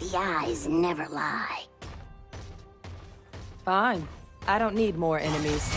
The eyes never lie. Fine. I don't need more enemies.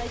Red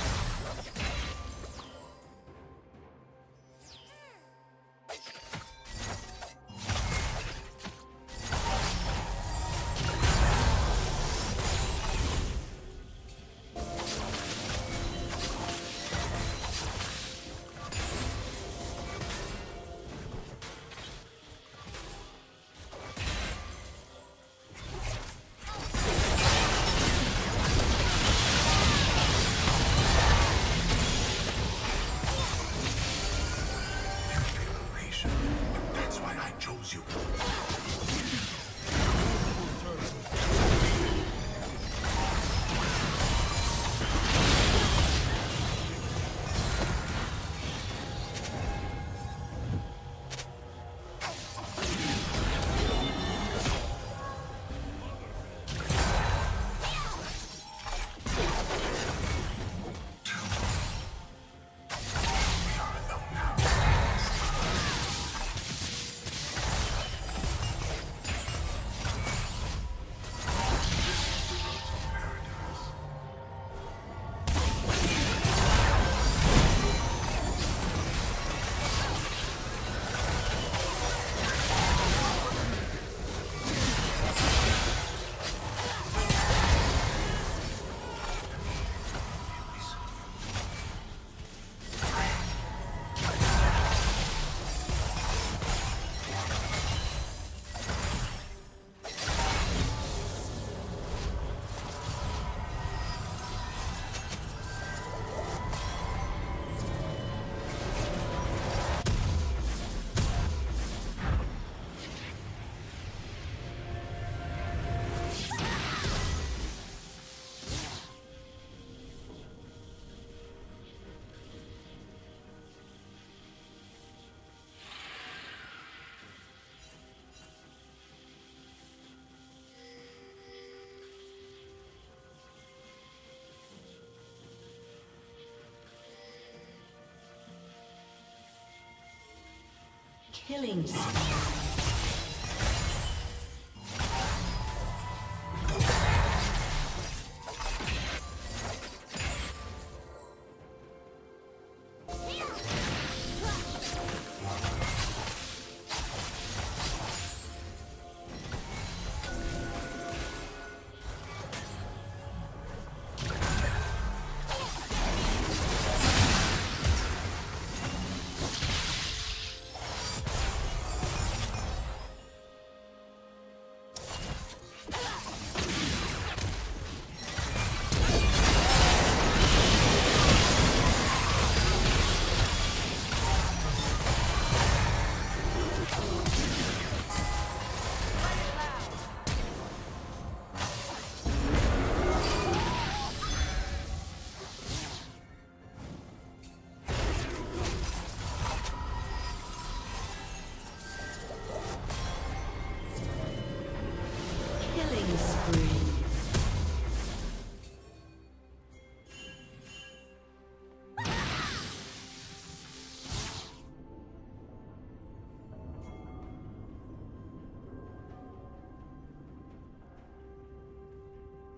Killing spree.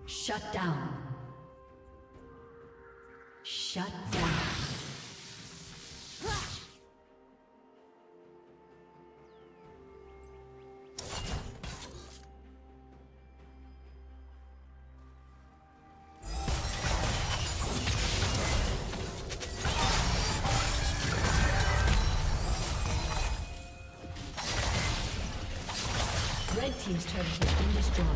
Shut down. Shut down. Red team's turret has been destroyed.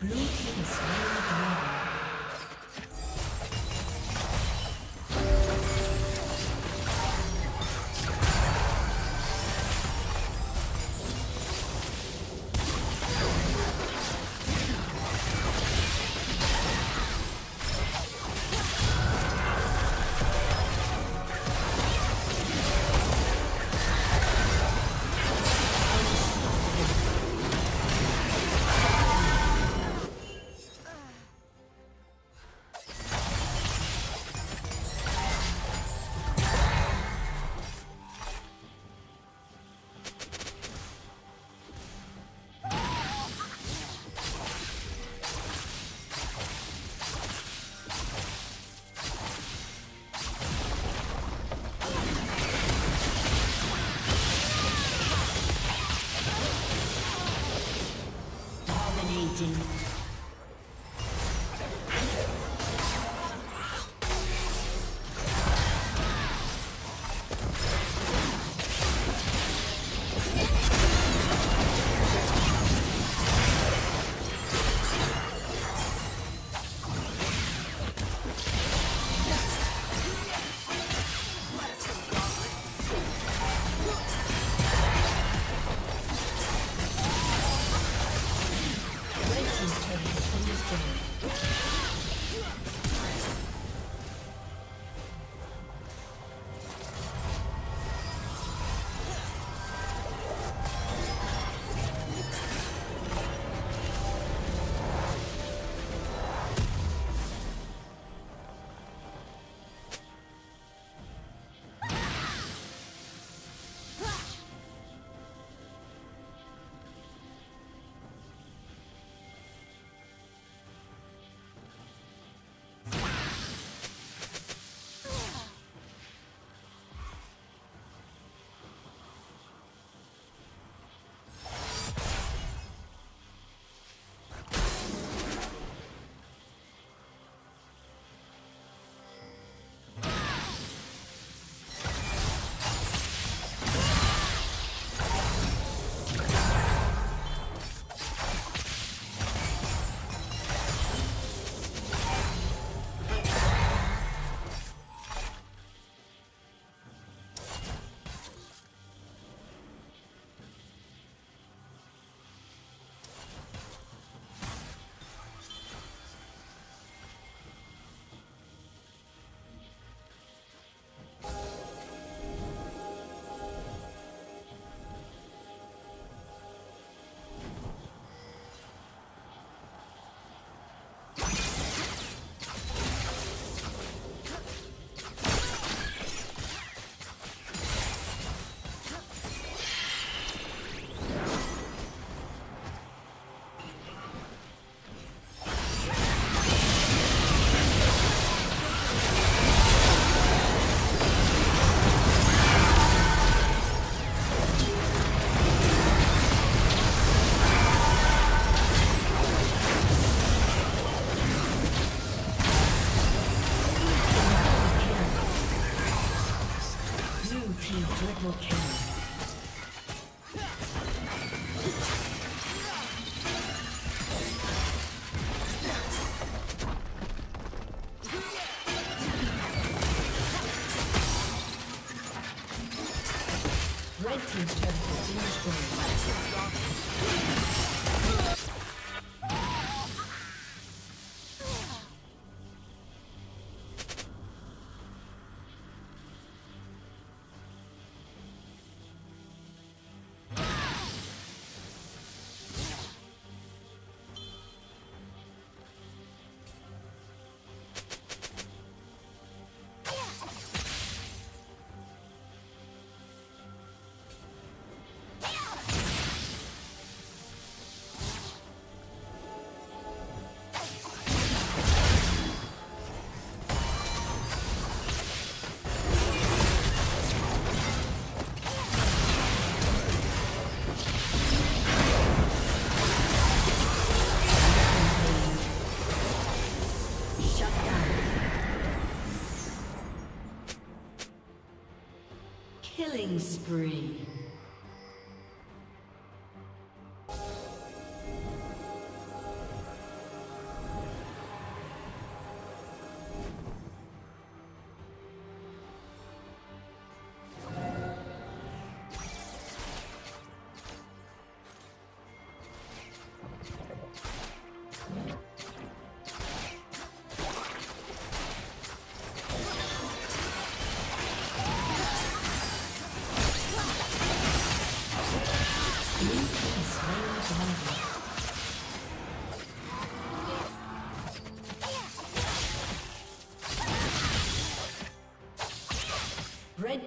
Blue team's Killing spree. Red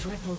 Triple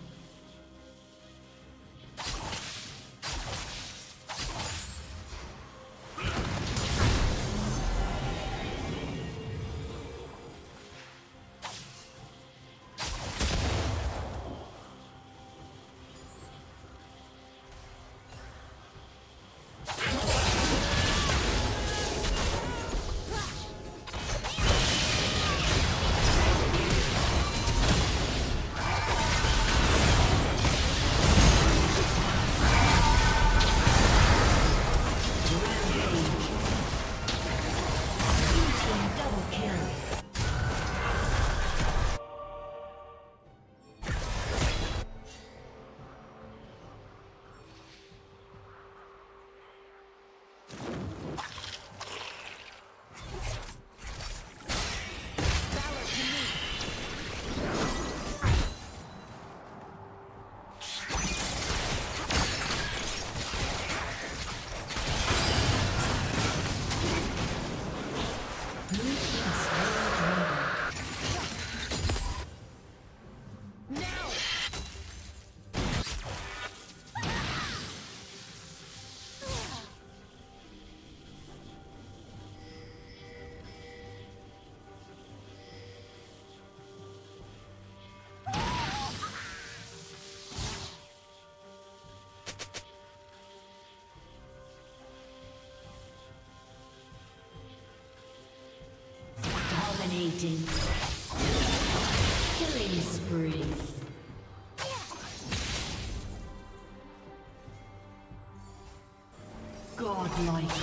Dominating. Killing spree. Godlike.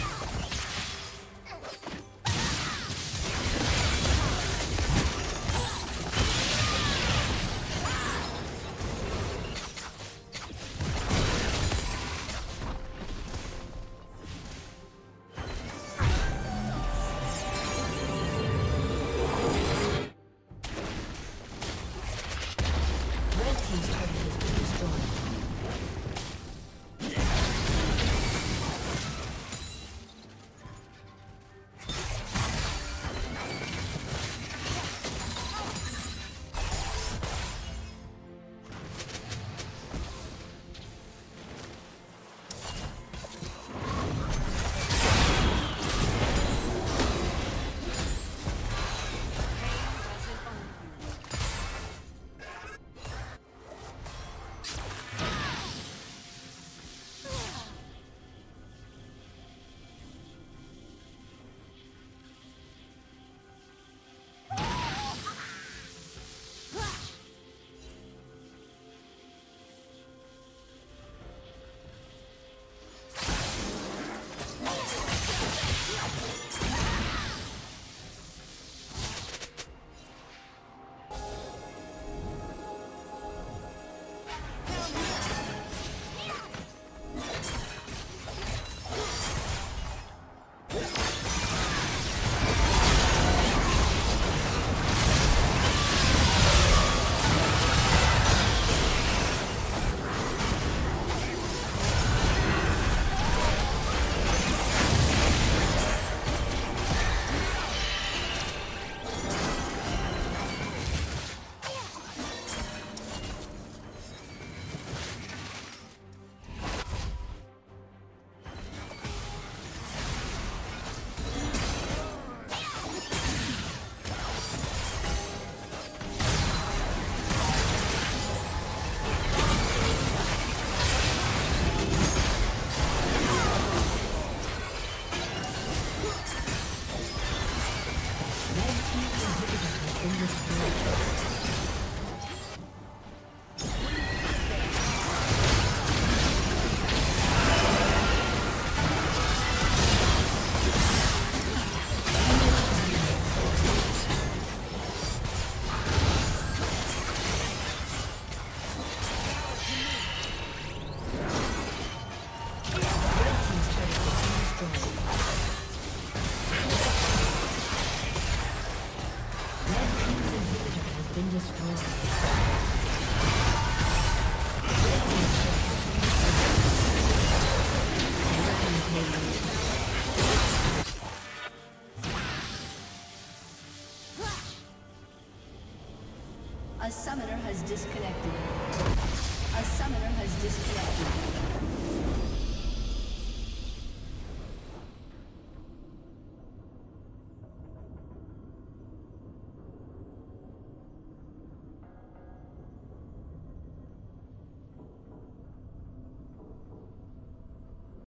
A summoner has disconnected.